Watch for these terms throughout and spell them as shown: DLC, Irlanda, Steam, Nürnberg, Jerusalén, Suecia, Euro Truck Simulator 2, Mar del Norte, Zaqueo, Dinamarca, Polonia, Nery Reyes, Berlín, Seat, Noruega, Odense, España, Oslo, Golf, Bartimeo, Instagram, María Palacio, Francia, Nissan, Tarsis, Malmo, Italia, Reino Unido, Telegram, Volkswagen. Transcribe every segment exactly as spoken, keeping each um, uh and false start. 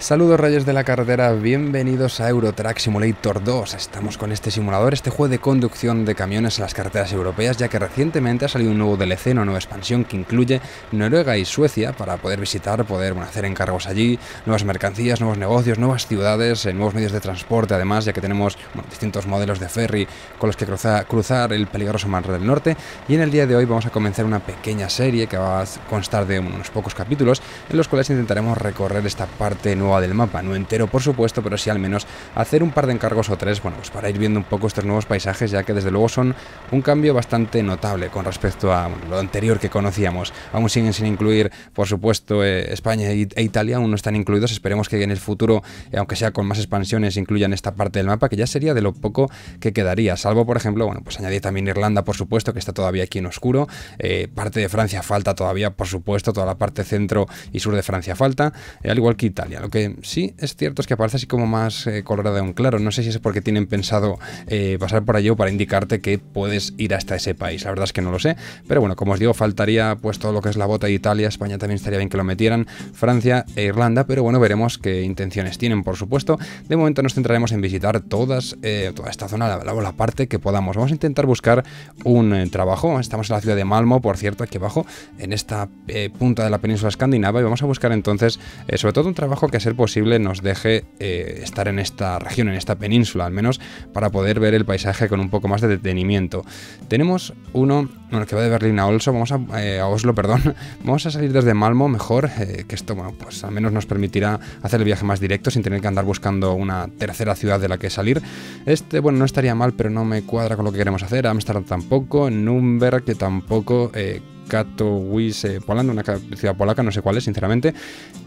Saludos reyes de la carretera, bienvenidos a Euro Truck Simulator dos. Estamos con este simulador, este juego de conducción de camiones en las carreteras europeas, ya que recientemente ha salido un nuevo D L C, una nueva expansión que incluye Noruega y Suecia para poder visitar, poder bueno, hacer encargos allí, nuevas mercancías, nuevos negocios, nuevas ciudades, nuevos medios de transporte además, ya que tenemos bueno, distintos modelos de ferry con los que cruza, cruzar el peligroso Mar del Norte. Y en el día de hoy vamos a comenzar una pequeña serie que va a constar de unos pocos capítulos en los cuales intentaremos recorrer esta parte nueva del mapa, no entero por supuesto, pero sí al menos hacer un par de encargos o tres, bueno, pues para ir viendo un poco estos nuevos paisajes, ya que desde luego son un cambio bastante notable con respecto a bueno, lo anterior que conocíamos. Aún siguen sin incluir, por supuesto, eh, España e Italia, aún no están incluidos. Esperemos que en el futuro, eh, aunque sea con más expansiones, incluyan esta parte del mapa, que ya sería de lo poco que quedaría, salvo, por ejemplo, bueno, pues añadir también Irlanda, por supuesto, que está todavía aquí en oscuro, eh, parte de Francia falta todavía, por supuesto, toda la parte centro y sur de Francia falta, eh, al igual que Italia. Lo que sí es cierto es que aparece así como más eh, colorado de un claro. No sé si es porque tienen pensado eh, pasar por allí o para indicarte que puedes ir hasta ese país. La verdad es que no lo sé, pero bueno, como os digo, faltaría pues todo lo que es la bota de Italia. España también estaría bien que lo metieran, Francia e Irlanda, pero bueno, veremos qué intenciones tienen, por supuesto. De momento nos centraremos en visitar todas eh, toda esta zona, la, la parte que podamos. Vamos a intentar buscar un eh, trabajo. Estamos en la ciudad de Malmo, por cierto, aquí abajo, en esta eh, punta de la península escandinava, y vamos a buscar entonces eh, sobre todo un trabajo que a ser posible nos deje eh, estar en esta región, en esta península al menos, para poder ver el paisaje con un poco más de detenimiento. Tenemos uno, bueno, que va de Berlín a Oslo, vamos a, eh, a Oslo, perdón, vamos a salir desde Malmo mejor, eh, que esto, bueno, pues al menos nos permitirá hacer el viaje más directo sin tener que andar buscando una tercera ciudad de la que salir. Este, bueno, no estaría mal, pero no me cuadra con lo que queremos hacer. Amsterdam tampoco, Nürnberg que tampoco, eh, Katowice, Polonia, una ciudad polaca, no sé cuál es, sinceramente.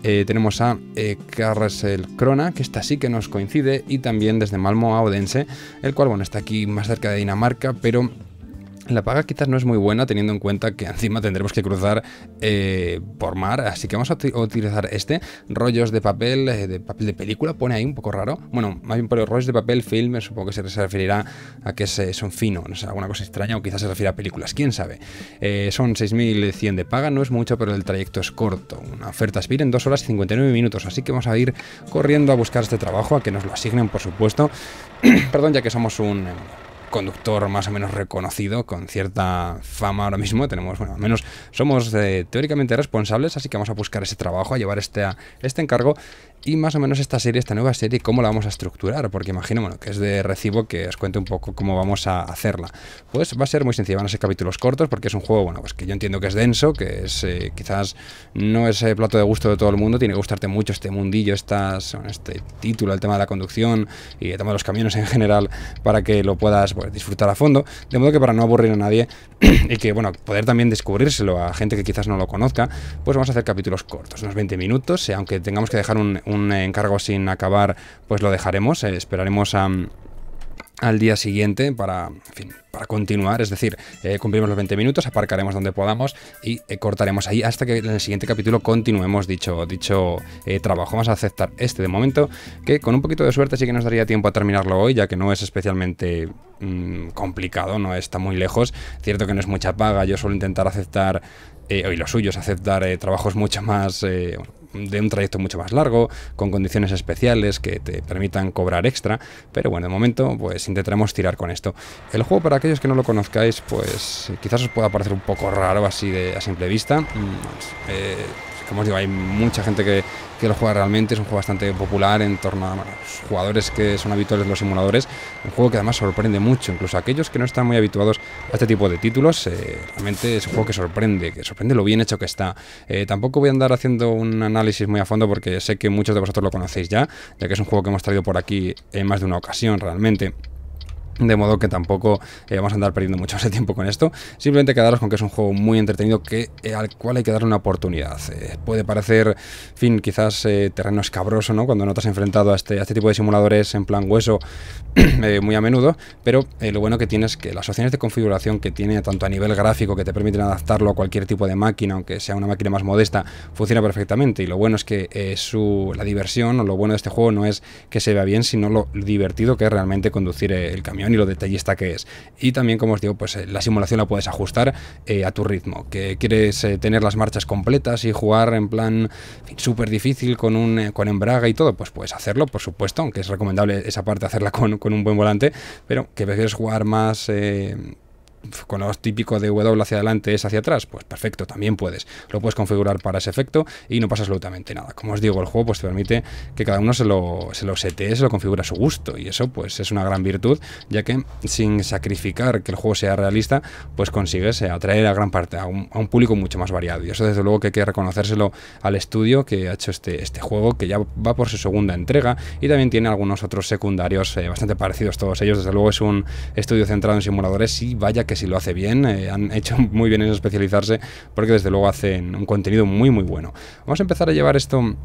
Eh, tenemos a eh, Krona, que esta sí que nos coincide, y también desde Malmo a Odense, el cual, bueno, está aquí más cerca de Dinamarca, pero la paga quizás no es muy buena, teniendo en cuenta que encima tendremos que cruzar eh, por mar, así que vamos a utilizar este, rollos de papel, eh, de papel de película, pone ahí un poco raro, bueno, más bien por los rollos de papel, film, supongo que se referirá a que se, son finos, no sé, alguna cosa extraña, o quizás se refiere a películas, quién sabe. Eh, son seis mil cien de paga, no es mucho, pero el trayecto es corto, una oferta expira en dos horas y cincuenta y nueve minutos, así que vamos a ir corriendo a buscar este trabajo, a que nos lo asignen, por supuesto, perdón, ya que somos un... Eh, conductor más o menos reconocido, con cierta fama ahora mismo, tenemos, bueno, al menos somos eh, teóricamente responsables, así que vamos a buscar ese trabajo, a llevar este, a, este encargo, y más o menos esta serie, esta nueva serie, cómo la vamos a estructurar, porque imagino, bueno, que es de recibo que os cuente un poco cómo vamos a hacerla. Pues va a ser muy sencilla, van a ser capítulos cortos, porque es un juego, bueno, pues que yo entiendo que es denso, que es eh, quizás no es eh, plato de gusto de todo el mundo, tiene que gustarte mucho este mundillo, estas, este título, el tema de la conducción y el tema de los camiones en general, para que lo puedas disfrutar a fondo, de modo que para no aburrir a nadie y que, bueno, poder también descubrírselo a gente que quizás no lo conozca, pues vamos a hacer capítulos cortos, unos veinte minutos, eh, aunque tengamos que dejar un, un encargo sin acabar, pues lo dejaremos, eh, esperaremos a... al día siguiente para, en fin, para continuar, es decir, eh, cumplimos los veinte minutos, aparcaremos donde podamos y eh, cortaremos ahí hasta que en el siguiente capítulo continuemos dicho, dicho eh, trabajo. Vamos a aceptar este de momento, que con un poquito de suerte sí que nos daría tiempo a terminarlo hoy, ya que no es especialmente mmm, complicado, no está muy lejos. Cierto que no es mucha paga, yo suelo intentar aceptar, eh, y lo suyo es aceptar eh, trabajos mucho más... Eh, de un trayecto mucho más largo, con condiciones especiales que te permitan cobrar extra, pero bueno, de momento pues intentaremos tirar con esto. El juego, para aquellos que no lo conozcáis, pues quizás os pueda parecer un poco raro así de, a simple vista, pues, eh, como os digo, hay mucha gente que, que lo juega realmente, es un juego bastante popular en torno a, bueno, los jugadores que son habituales de los simuladores, un juego que además sorprende mucho, incluso a aquellos que no están muy habituados a este tipo de títulos, eh, realmente es un juego que sorprende, que sorprende lo bien hecho que está. Eh, tampoco voy a andar haciendo un análisis muy a fondo porque sé que muchos de vosotros lo conocéis ya, ya que es un juego que hemos traído por aquí en más de una ocasión realmente. De modo que tampoco eh, vamos a andar perdiendo mucho ese tiempo con esto. Simplemente quedaros con que es un juego muy entretenido que, eh, al cual hay que darle una oportunidad. Eh, puede parecer, en fin, quizás eh, terreno escabroso, ¿no? Cuando no te has enfrentado a este, a este tipo de simuladores en plan hueso eh, muy a menudo. Pero eh, lo bueno que tiene es que las opciones de configuración que tiene, tanto a nivel gráfico, que te permiten adaptarlo a cualquier tipo de máquina, aunque sea una máquina más modesta, funciona perfectamente. Y lo bueno es que eh, su, la diversión, o lo bueno de este juego, no es que se vea bien, sino lo divertido que es realmente conducir eh, el camión. camión y lo detallista que es. Y también, como os digo, pues la simulación la puedes ajustar eh, a tu ritmo, que quieres eh, tener las marchas completas y jugar en plan súper difícil con un eh, con embrague y todo, pues puedes hacerlo, por supuesto, aunque es recomendable esa parte hacerla con, con un buen volante, pero que prefieres jugar más... Eh, con los típicos de W hacia adelante es hacia atrás, pues perfecto, también puedes, lo puedes configurar para ese efecto y no pasa absolutamente nada. Como os digo, el juego pues te permite que cada uno se lo, se lo setee, se lo configure a su gusto, y eso pues es una gran virtud, ya que sin sacrificar que el juego sea realista, pues consigues atraer a gran parte, a un, a un público mucho más variado, y eso desde luego que hay que reconocérselo al estudio que ha hecho este, este juego, que ya va por su segunda entrega, y también tiene algunos otros secundarios eh, bastante parecidos todos ellos. Desde luego es un estudio centrado en simuladores y vaya que que si lo hace bien, eh, han hecho muy bien en especializarse, porque desde luego hacen un contenido muy muy bueno. Vamos a empezar a llevar esto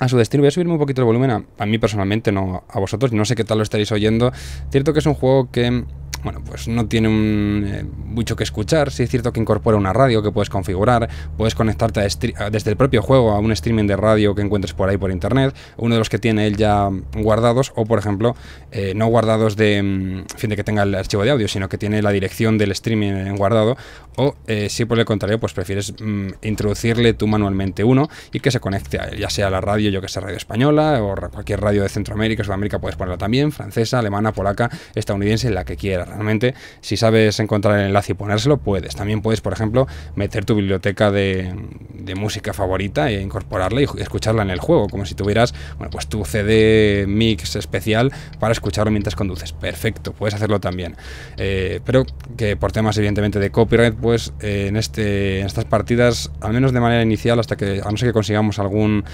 a su destino. Voy a subirme un poquito el volumen, a, a mí personalmente, no a vosotros, no sé qué tal lo estaréis oyendo. Cierto que es un juego que... bueno, pues no tiene un, eh, mucho que escuchar. Sí es cierto que incorpora una radio que puedes configurar, puedes conectarte a desde el propio juego a un streaming de radio que encuentres por ahí por internet, uno de los que tiene él ya guardados, o por ejemplo, eh, no guardados de, en fin, de que tenga el archivo de audio, sino que tiene la dirección del streaming en guardado, o eh, si por el contrario, pues prefieres mm, introducirle tú manualmente uno y que se conecte a él, ya sea la radio, yo que sé, radio española, o cualquier radio de Centroamérica, Sudamérica, puedes ponerla también, francesa, alemana, polaca, estadounidense, la que quieras. Realmente, si sabes encontrar el enlace y ponérselo, puedes. También puedes, por ejemplo, meter tu biblioteca de, de música favorita e incorporarla y escucharla en el juego, como si tuvieras, bueno, pues tu C D mix especial para escucharlo mientras conduces. Perfecto, puedes hacerlo también. Eh, pero que por temas, evidentemente, de copyright, pues eh, en, este, en estas partidas, al menos de manera inicial, hasta que, a no ser que consigamos algún...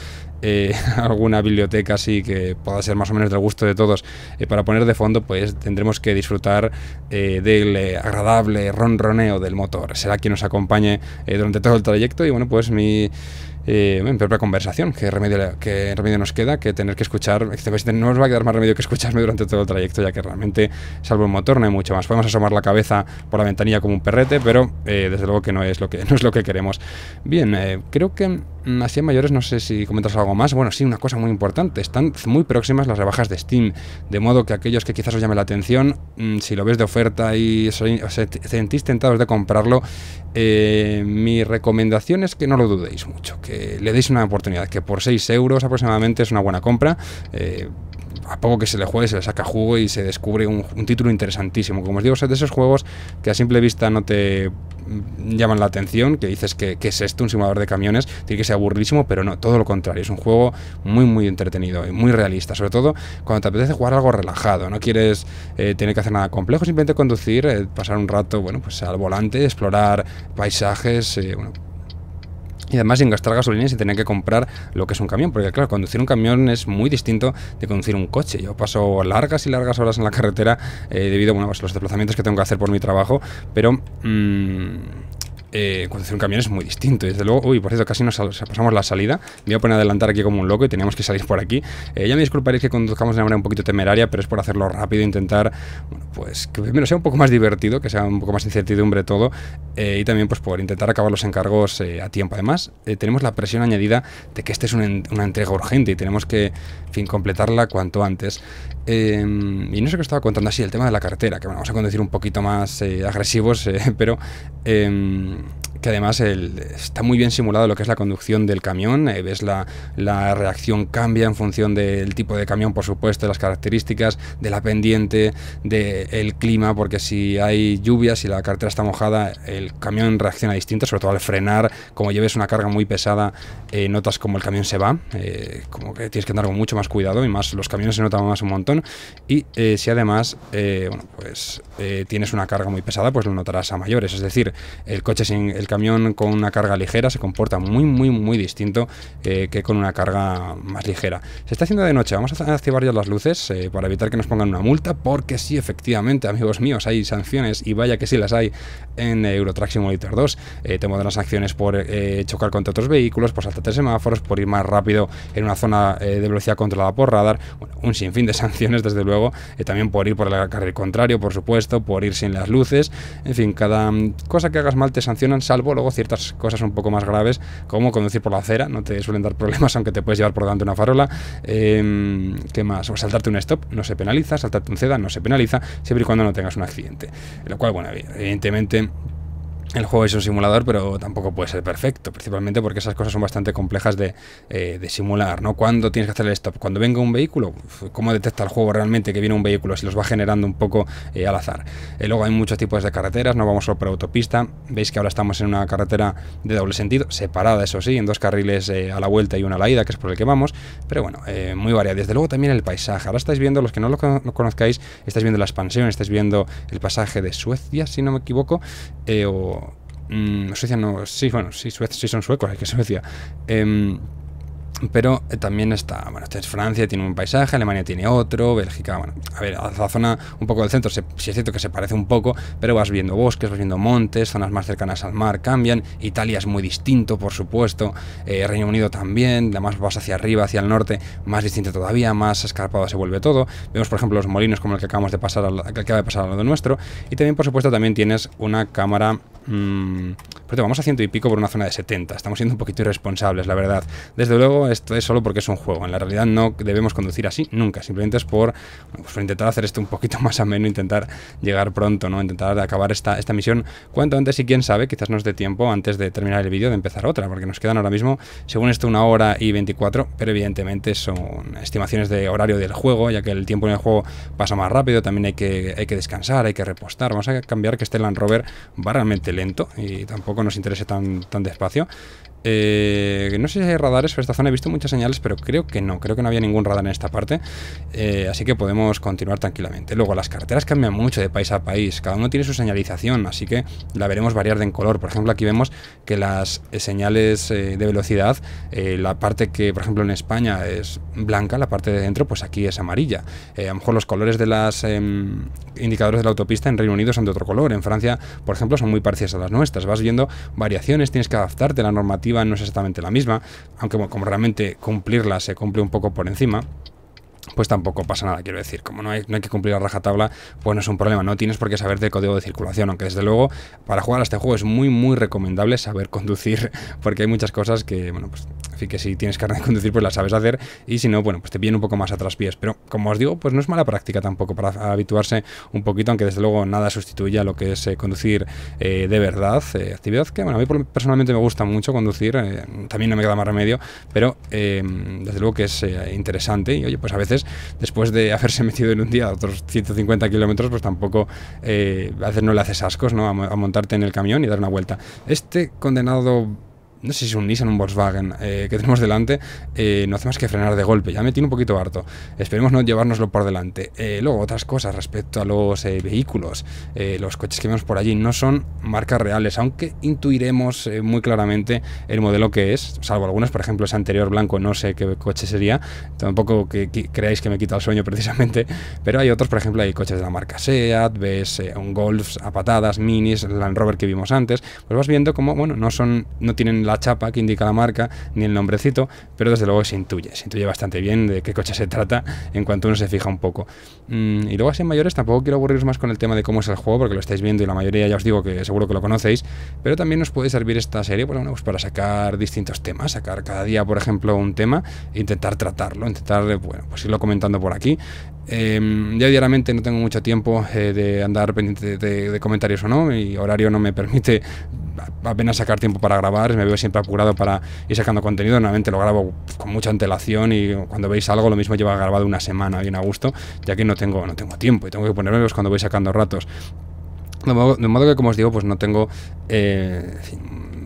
Eh, alguna biblioteca así que pueda ser más o menos del gusto de todos eh, para poner de fondo, pues tendremos que disfrutar eh, del eh, agradable ronroneo del motor. Será quien nos acompañe eh, durante todo el trayecto, y bueno, pues mi... Eh, en propia conversación, ¿qué remedio, qué remedio nos queda que tener que escuchar? No nos va a quedar más remedio que escucharme durante todo el trayecto, ya que realmente, salvo el motor, no hay mucho más. Podemos asomar la cabeza por la ventanilla como un perrete, pero eh, desde luego que no es lo que, no es lo que queremos. Bien, eh, creo que así en mayores no sé si comentas algo más. Bueno, sí, una cosa muy importante, están muy próximas las rebajas de Steam, de modo que aquellos que quizás os llame la atención, mmm, si lo ves de oferta y sois, os sentís tentados de comprarlo, eh, mi recomendación es que no lo dudéis mucho, que le deis una oportunidad, que por seis euros aproximadamente es una buena compra. Eh, a poco que se le juegue, se le saca jugo y se descubre un, un título interesantísimo. Como os digo, es de esos juegos que a simple vista no te llaman la atención, que dices que, que es esto, un simulador de camiones, tiene que ser aburridísimo, pero no, todo lo contrario, es un juego muy muy entretenido y muy realista, sobre todo cuando te apetece jugar algo relajado, no quieres eh, tener que hacer nada complejo, simplemente conducir, eh, pasar un rato, bueno, pues al volante, explorar paisajes, eh, bueno, y además sin gastar gasolina y sin tener que comprar lo que es un camión, porque claro, conducir un camión es muy distinto de conducir un coche. Yo paso largas y largas horas en la carretera eh, debido, bueno, pues, a los desplazamientos que tengo que hacer por mi trabajo, pero... Mmm... Eh, conducir un camión es muy distinto, y desde luego, uy, por cierto, casi nos pasamos la salida, me voy a poner a adelantar aquí como un loco y teníamos que salir por aquí. Eh, ya me disculparéis que conduzcamos de una manera un poquito temeraria, pero es por hacerlo rápido, intentar, bueno, pues que primero sea un poco más divertido, que sea un poco más incertidumbre todo, eh, y también pues por intentar acabar los encargos eh, a tiempo. Además, eh, tenemos la presión añadida de que esta es una, una entrega urgente y tenemos que, en fin, completarla cuanto antes. Eh, y no sé qué os estaba contando, así el tema de la carretera, que bueno, vamos a conducir un poquito más eh, agresivos, eh, pero... Eh, que además el, está muy bien simulado lo que es la conducción del camión, eh, ves la, la reacción cambia en función del tipo de camión, por supuesto, de las características, de la pendiente, del clima, porque si hay lluvia, si la carretera está mojada, el camión reacciona distinto, sobre todo al frenar, como lleves una carga muy pesada, eh, notas como el camión se va, eh, como que tienes que andar con mucho más cuidado, y más los camiones se notan más un montón, y eh, si además eh, bueno, pues, eh, tienes una carga muy pesada, pues lo notarás a mayores, es decir, el coche sin el camión con una carga ligera se comporta muy muy muy distinto eh, que con una carga más ligera. Se está haciendo de noche, vamos a activar ya las luces eh, para evitar que nos pongan una multa, porque sí, efectivamente, amigos míos, hay sanciones, y vaya que sí las hay en Euro Truck Simulator dos. Eh, te modelan sanciones por eh, chocar contra otros vehículos, por saltarte semáforos, por ir más rápido en una zona eh, de velocidad controlada por radar, bueno, un sinfín de sanciones desde luego, eh, también por ir por el carril contrario, por supuesto, por ir sin las luces, en fin, cada cosa que hagas mal te sancionan, salvo polvo, luego ciertas cosas un poco más graves, como conducir por la acera, no te suelen dar problemas, aunque te puedes llevar por delante una farola. Eh, ¿Qué más? O saltarte un stop, no se penaliza, saltarte un ceda, no se penaliza, siempre y cuando no tengas un accidente. Lo cual, bueno, evidentemente... el juego es un simulador, pero tampoco puede ser perfecto, principalmente porque esas cosas son bastante complejas de, eh, de simular, ¿no? ¿Cuándo tienes que hacer el stop? ¿Cuando venga un vehículo? ¿Cómo detecta el juego realmente que viene un vehículo? Si los va generando un poco eh, al azar. Eh, luego hay muchos tipos de carreteras, no vamos solo por autopista. Veis que ahora estamos en una carretera de doble sentido, separada, eso sí, en dos carriles eh, a la vuelta y una a la ida, que es por el que vamos, pero bueno, eh, muy variada. Desde luego también el paisaje. Ahora estáis viendo, los que no lo conozcáis, estáis viendo la expansión, estáis viendo el pasaje de Suecia, si no me equivoco, eh, o Mm, Suecia no, sí, bueno, sí, Suecia, sí son suecos, es que Suecia. Eh, pero también está, bueno, esta es Francia, tiene un paisaje, Alemania tiene otro, Bélgica, bueno, a ver, a la zona un poco del centro, sí es cierto que se parece un poco, pero vas viendo bosques, vas viendo montes, zonas más cercanas al mar cambian. Italia es muy distinto, por supuesto, eh, Reino Unido también, además vas hacia arriba, hacia el norte, más distinto todavía, más escarpado se vuelve todo. Vemos, por ejemplo, los molinos como el que acabamos de pasar, al, que acaba de pasar al lado nuestro, y también, por supuesto, también tienes una cámara. Mm, pero vamos a ciento y pico por una zona de setenta. Estamos siendo un poquito irresponsables, la verdad. Desde luego, esto es solo porque es un juego. En la realidad no debemos conducir así nunca. Simplemente es por, pues, por intentar hacer esto un poquito más ameno, intentar llegar pronto, ¿no? Intentar acabar esta, esta misión cuanto antes, y quién sabe, quizás nos dé tiempo antes de terminar el vídeo de empezar otra, porque nos quedan ahora mismo, según esto, una hora y veinticuatro, pero evidentemente son estimaciones de horario del juego, ya que el tiempo en el juego pasa más rápido. También hay que, hay que descansar, hay que repostar. Vamos a cambiar, que este Land Rover va realmente lento y tampoco nos interese tan, tan despacio. Eh, no sé si hay radares por esta zona, he visto muchas señales, pero creo que no, creo que no había ningún radar en esta parte, eh, así que podemos continuar tranquilamente. Luego, las carreteras cambian mucho de país a país, cada uno tiene su señalización, así que la veremos variar de en color. Por ejemplo, aquí vemos que las señales eh, de velocidad, eh, la parte que, por ejemplo, en España es blanca, la parte de dentro, pues aquí es amarilla. Eh, a lo mejor los colores de las eh, indicadores de la autopista en Reino Unido son de otro color, en Francia, por ejemplo, son muy parecidas a las nuestras. Vas viendo variaciones, tienes que adaptarte a la normativa, no es exactamente la misma, aunque bueno, como realmente cumplirla se cumple un poco por encima, pues tampoco pasa nada. Quiero decir, como no hay, no hay que cumplir a rajatabla, pues no es un problema, no tienes por qué saber del código de circulación, aunque desde luego para jugar a este juego es muy muy recomendable saber conducir, porque hay muchas cosas que, bueno, pues en fin, que si tienes carnet de conducir pues las sabes hacer, y si no, bueno, pues te viene un poco más a traspiés, pero como os digo, pues no es mala práctica tampoco para habituarse un poquito, aunque desde luego nada sustituye a lo que es eh, conducir eh, de verdad, eh, actividad que, bueno, a mí personalmente me gusta mucho conducir, eh, también no me queda más remedio, pero eh, desde luego que es eh, interesante, y oye, pues a veces después de haberse metido en un día a otros ciento cincuenta kilómetros, pues tampoco eh, a veces no le haces ascos, ¿no? A, a montarte en el camión y dar una vuelta. Este condenado, no sé si es un Nissan, un Volkswagen eh, que tenemos delante, eh, no hace más que frenar de golpe, ya me tiene un poquito harto, esperemos no llevárnoslo por delante. Eh, luego otras cosas respecto a los eh, vehículos, eh, los coches que vemos por allí no son marcas reales, aunque intuiremos eh, muy claramente el modelo que es, salvo algunos, por ejemplo ese anterior blanco, no sé qué coche sería, tampoco que, que creáis que me quita el sueño precisamente, pero hay otros, por ejemplo hay coches de la marca Seat, ves eh, un Golf a patadas, minis, Land Rover que vimos antes, pues vas viendo como, bueno, no son, no tienen la chapa que indica la marca ni el nombrecito, pero desde luego se intuye, se intuye bastante bien de qué coche se trata en cuanto uno se fija un poco. Mm, y luego así en mayores tampoco quiero aburriros más con el tema de cómo es el juego, porque lo estáis viendo y la mayoría ya os digo que seguro que lo conocéis, pero también os puede servir esta serie, pues, bueno, pues para sacar distintos temas, sacar cada día por ejemplo un tema e intentar tratarlo, intentar, bueno, pues irlo comentando por aquí. Eh, ya diariamente no tengo mucho tiempo eh, de andar pendiente de, de, de comentarios o no, y horario no me permite apenas sacar tiempo para grabar, me veo siempre apurado para ir sacando contenido, normalmente lo grabo con mucha antelación y cuando veis algo lo mismo lleva grabado una semana bien a gusto, ya que no tengo, no tengo tiempo y tengo que ponerme cuando voy sacando ratos. De modo, de modo que, como os digo, pues no tengo eh, en fin,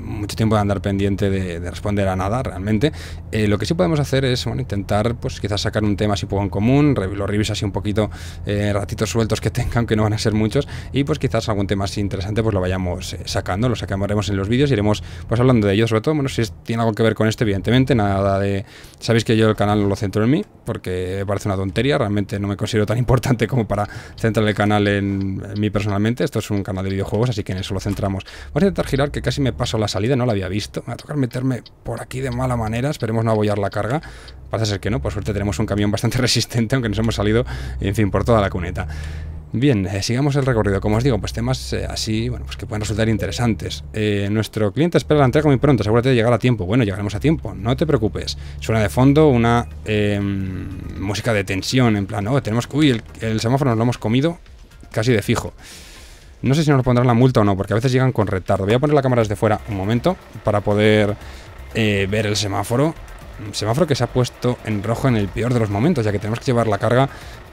mucho tiempo de andar pendiente de, de responder a nada realmente. Eh, lo que sí podemos hacer es, bueno, intentar pues quizás sacar un tema así poco en común, lo reviso así un poquito, eh, ratitos sueltos que tengan, que no van a ser muchos, y pues quizás algún tema así interesante pues lo vayamos eh, sacando, lo sacaremos en los vídeos, iremos pues hablando de ello, sobre todo, bueno, si es, tiene algo que ver con esto, evidentemente, nada de, sabéis que yo el canal no lo centro en mí, porque me parece una tontería, realmente no me considero tan importante como para centrar el canal en, en mí personalmente, esto es un canal de videojuegos, así que en eso lo centramos. Vamos a intentar girar, que casi me paso la salida, no la había visto, me va a tocar meterme por aquí de mala manera, esperemos no abollar la carga, parece ser que no, por suerte tenemos un camión bastante resistente, aunque nos hemos salido, en fin, por toda la cuneta. Bien, eh, sigamos el recorrido. Como os digo, pues temas eh, así, bueno, pues que pueden resultar interesantes. Eh, nuestro cliente espera la entrega muy pronto, asegúrate de llegar a tiempo. Bueno, llegaremos a tiempo, no te preocupes. Suena de fondo una eh, música de tensión, en plan, oh, tenemos que... Uy, el, el semáforo nos lo hemos comido casi de fijo. No sé si nos pondrán la multa o no, porque a veces llegan con retardo. Voy a poner la cámara desde fuera un momento para poder eh, ver el semáforo. Un semáforo que se ha puesto en rojo en el peor de los momentos, ya que tenemos que llevar la carga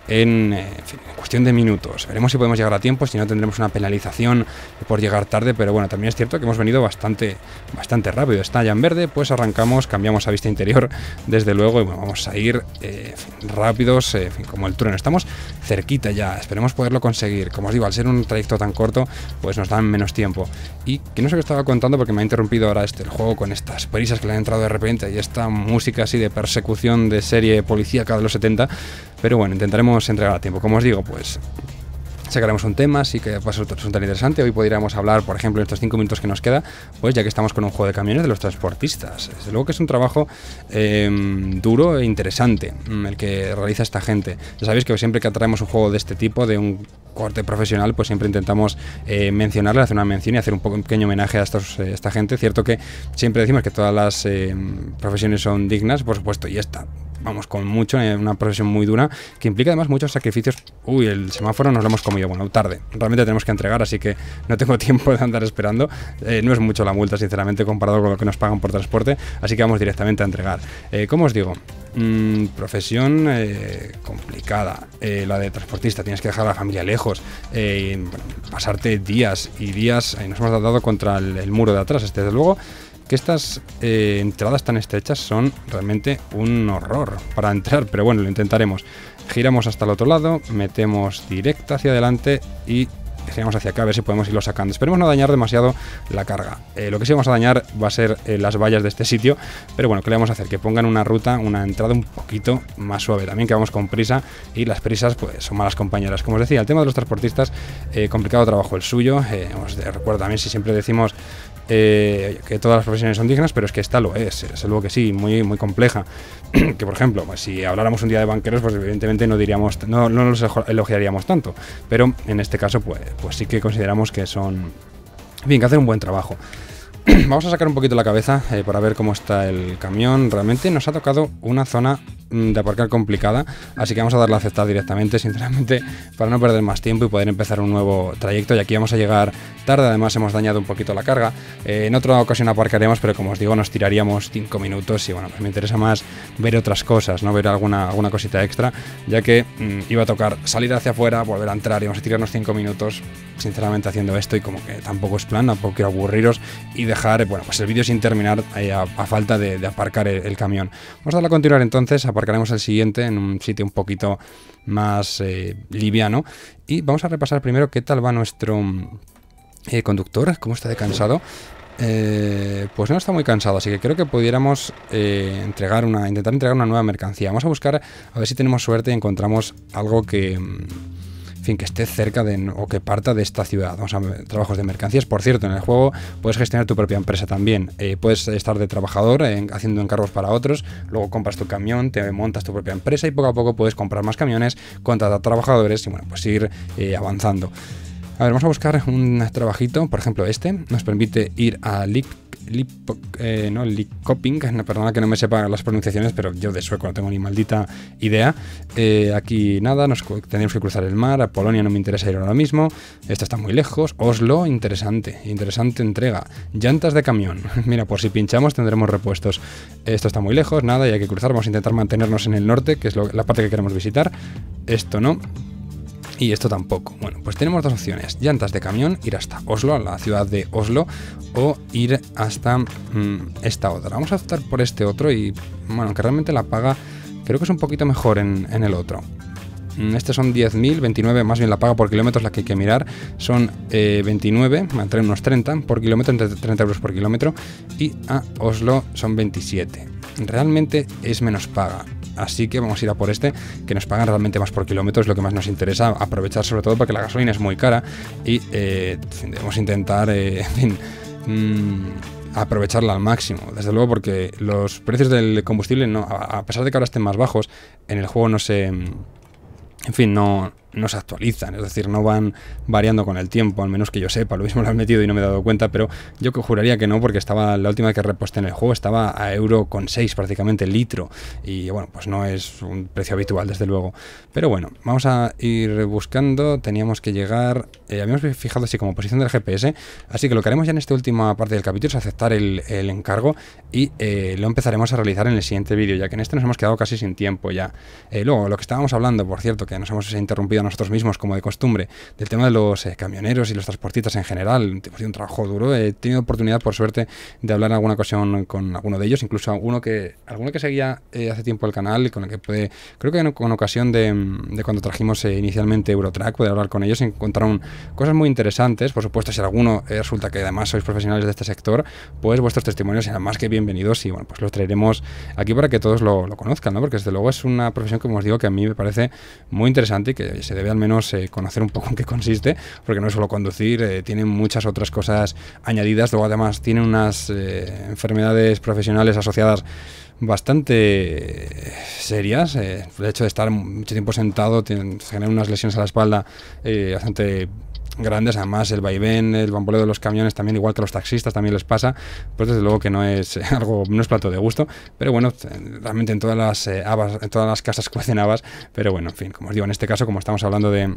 en, eh, en cuestión de minutos. Veremos si podemos llegar a tiempo, si no tendremos una penalización por llegar tarde, pero bueno, también es cierto que hemos venido bastante, bastante rápido. Está ya en verde, pues arrancamos, cambiamos a vista interior, desde luego, y bueno, vamos a ir eh, rápidos, eh, como el trueno. Estamos cerquita ya, esperemos poderlo conseguir. Como os digo, al ser un trayecto tan corto, pues nos dan menos tiempo. Y que no sé qué estaba contando porque me ha interrumpido ahora este, el juego con estas prisas que le han entrado de repente y esta música así de persecución de serie policíaca de los setenta, pero bueno, intentaremos entregar a tiempo. Como os digo, pues sacaremos un tema, así que va a resultar interesante. Hoy podríamos hablar, por ejemplo, en estos cinco minutos que nos queda, pues ya que estamos con un juego de camiones, de los transportistas. Desde luego que es un trabajo eh, duro e interesante el que realiza esta gente. Ya sabéis que siempre que traemos un juego de este tipo, de un corte profesional, pues siempre intentamos eh, mencionarle, hacer una mención y hacer un pequeño homenaje a estos, eh, esta gente. Cierto que siempre decimos que todas las eh, profesiones son dignas, por supuesto, y esta, vamos, con mucho, una profesión muy dura, que implica además muchos sacrificios. Uy, el semáforo nos lo hemos comido, bueno, tarde. Realmente tenemos que entregar, así que no tengo tiempo de andar esperando. Eh, no es mucho la multa, sinceramente, comparado con lo que nos pagan por transporte, así que vamos directamente a entregar. Eh, ¿Cómo os digo? Mm, profesión eh, complicada. Eh, la de transportista, tienes que dejar a la familia lejos, eh, y, bueno, pasarte días y días. Eh, nos hemos dado contra el, el muro de atrás, este, desde luego. Que estas eh, entradas tan estrechas son realmente un horror para entrar, pero bueno, lo intentaremos. Giramos hasta el otro lado, metemos directa hacia adelante y giramos hacia acá, a ver si podemos irlo sacando. Esperemos no dañar demasiado la carga. Eh, lo que sí vamos a dañar va a ser eh, las vallas de este sitio, pero bueno, ¿qué le vamos a hacer? Que pongan una ruta, una entrada un poquito más suave. También que vamos con prisa y las prisas pues son malas compañeras. Como os decía, el tema de los transportistas, eh, complicado trabajo el suyo. Eh, os recuerdo también, si siempre decimos Eh, que todas las profesiones son dignas, pero es que esta lo es, es algo que sí, muy, muy compleja. Que por ejemplo, pues, si habláramos un día de banqueros, pues evidentemente no diríamos, no, no los elogiaríamos tanto, pero en este caso pues, pues sí que consideramos que son, en fin, que hacen un buen trabajo. Vamos a sacar un poquito la cabeza eh, para ver cómo está el camión. Realmente nos ha tocado una zona de aparcar complicada, así que vamos a darle a aceptar directamente, sinceramente, para no perder más tiempo y poder empezar un nuevo trayecto. Y aquí vamos a llegar tarde, además hemos dañado un poquito la carga. Eh, en otra ocasión aparcaremos, pero como os digo, nos tiraríamos cinco minutos y bueno, pues me interesa más ver otras cosas, no ver alguna, alguna cosita extra, ya que mmm, iba a tocar salir hacia afuera, volver a entrar y vamos a tirarnos cinco minutos, sinceramente, haciendo esto, y como que tampoco es plan, tampoco quiero aburriros y de dejar, bueno, pues el vídeo sin terminar eh, a, a falta de, de aparcar el, el camión. Vamos a darle a continuar entonces, aparcaremos el siguiente en un sitio un poquito más eh, liviano y vamos a repasar primero qué tal va nuestro eh, conductor, cómo está de cansado. Eh, pues no está muy cansado, así que creo que pudiéramos eh, entregar una, intentar entregar una nueva mercancía. Vamos a buscar a ver si tenemos suerte y encontramos algo que... fin, que esté cerca de, o que parta de esta ciudad. Vamos a ver, trabajos de mercancías. Por cierto, en el juego puedes gestionar tu propia empresa también. Eh, puedes estar de trabajador en, haciendo encargos para otros, luego compras tu camión, te montas tu propia empresa y poco a poco puedes comprar más camiones, contratar trabajadores y bueno, pues ir eh, avanzando. A ver, vamos a buscar un trabajito, por ejemplo este, nos permite ir a Likoping. Lipo, eh, no, Likoping, perdona que no me sepa las pronunciaciones, pero yo de sueco no tengo ni maldita idea. Eh, aquí nada, nos tendríamos que cruzar el mar. A Polonia no me interesa ir ahora mismo, esta está muy lejos. Oslo, interesante, interesante entrega. Llantas de camión, mira, por si pinchamos tendremos repuestos. Esto está muy lejos, nada, y hay que cruzar. Vamos a intentar mantenernos en el norte, que es lo, la parte que queremos visitar. Esto no. Y esto tampoco. Bueno, pues tenemos dos opciones: llantas de camión, ir hasta Oslo, a la ciudad de Oslo, o ir hasta mmm, esta otra. Vamos a optar por este otro y, bueno, que realmente la paga creo que es un poquito mejor en, en el otro. Este son diez mil, veintinueve, más bien la paga por kilómetros la que hay que mirar. Son eh, veintinueve, entre unos treinta por kilómetro, entre treinta euros por kilómetro. Y a Oslo son veintisiete. Realmente es menos paga. Así que vamos a ir a por este, que nos pagan realmente más por kilómetros, es lo que más nos interesa aprovechar, sobre todo porque la gasolina es muy cara y eh, debemos intentar, eh, en fin, mmm... aprovecharla al máximo, desde luego, porque los precios del combustible, no, a pesar de que ahora estén más bajos, en el juego no se... En fin, no, no se actualizan, es decir, no van variando con el tiempo, al menos que yo sepa. Lo mismo lo han metido y no me he dado cuenta, pero yo juraría que no, porque estaba la última que reposté en el juego estaba a euro con seis prácticamente el litro, y bueno, pues no es un precio habitual desde luego. Pero bueno, vamos a ir buscando. Teníamos que llegar, eh, habíamos fijado así como posición del G P S, así que lo que haremos ya en esta última parte del capítulo es aceptar el, el encargo y eh, lo empezaremos a realizar en el siguiente vídeo, ya que en este nos hemos quedado casi sin tiempo ya. Eh, luego, lo que estábamos hablando, por cierto, que nos hemos interrumpido a nosotros mismos como de costumbre, del tema de los eh, camioneros y los transportistas en general. Hemos hecho un trabajo duro, he tenido oportunidad por suerte de hablar en alguna ocasión con alguno de ellos, incluso alguno que alguno que seguía eh, hace tiempo el canal, con el que pude, creo que en, con ocasión de, de cuando trajimos eh, inicialmente Euro Truck, pude hablar con ellos, encontraron cosas muy interesantes. Por supuesto, si alguno eh, resulta que además sois profesionales de este sector, pues vuestros testimonios serán más que bienvenidos y bueno, pues los traeremos aquí para que todos lo, lo conozcan, ¿no? Porque desde luego es una profesión, como os digo, que a mí me parece muy interesante y que se debe al menos eh, conocer un poco en qué consiste, porque no es solo conducir, eh, tienen muchas otras cosas añadidas. Luego además tienen unas eh, enfermedades profesionales asociadas bastante serias, eh, el hecho de estar mucho tiempo sentado genera unas lesiones a la espalda eh, bastante grandes. Además, el vaivén, el bamboleo de los camiones también, igual que a los taxistas también les pasa, pues desde luego que no es algo, no es plato de gusto. Pero bueno, realmente en todas las eh, habas, en todas las casas cuecen habas, pero bueno, en fin, como os digo, en este caso, como estamos hablando de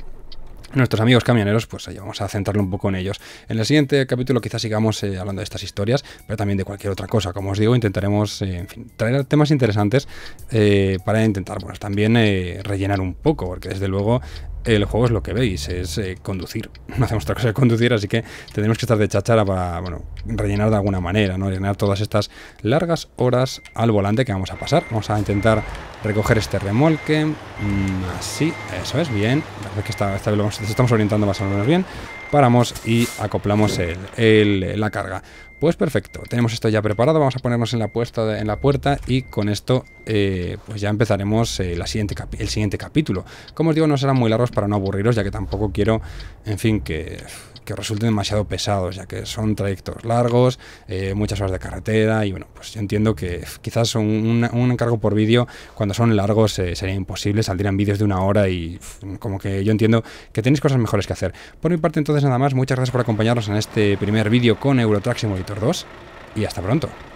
nuestros amigos camioneros, pues ahí vamos a centrarlo un poco en ellos. En el siguiente capítulo quizás sigamos eh, hablando de estas historias, pero también de cualquier otra cosa. Como os digo, intentaremos eh, en fin, traer temas interesantes eh, para intentar, bueno, también eh, rellenar un poco, porque desde luego el juego es lo que veis, es eh, conducir. No hacemos otra cosa que conducir, así que tendremos que estar de cháchara para, bueno, rellenar de alguna manera, ¿no? Rellenar todas estas largas horas al volante que vamos a pasar. Vamos a intentar recoger este remolque. Mm, así, eso es, bien. La verdad es que esta, esta vez lo vamos, estamos orientando más o menos bien. Paramos y acoplamos el, el, la carga. Pues perfecto, tenemos esto ya preparado, vamos a ponernos en la, puesta, en la puerta y con esto eh, pues ya empezaremos eh, la siguiente el siguiente capítulo. Como os digo, no serán muy largos para no aburriros, ya que tampoco quiero, en fin, que, que resulten demasiado pesados, ya que son trayectos largos, eh, muchas horas de carretera y bueno, pues yo entiendo que quizás un, un encargo por vídeo cuando son largos eh, sería imposible, saldrían vídeos de una hora y como que yo entiendo que tenéis cosas mejores que hacer. Por mi parte entonces nada más, muchas gracias por acompañarnos en este primer vídeo con Euro Truck Simulator dos y hasta pronto.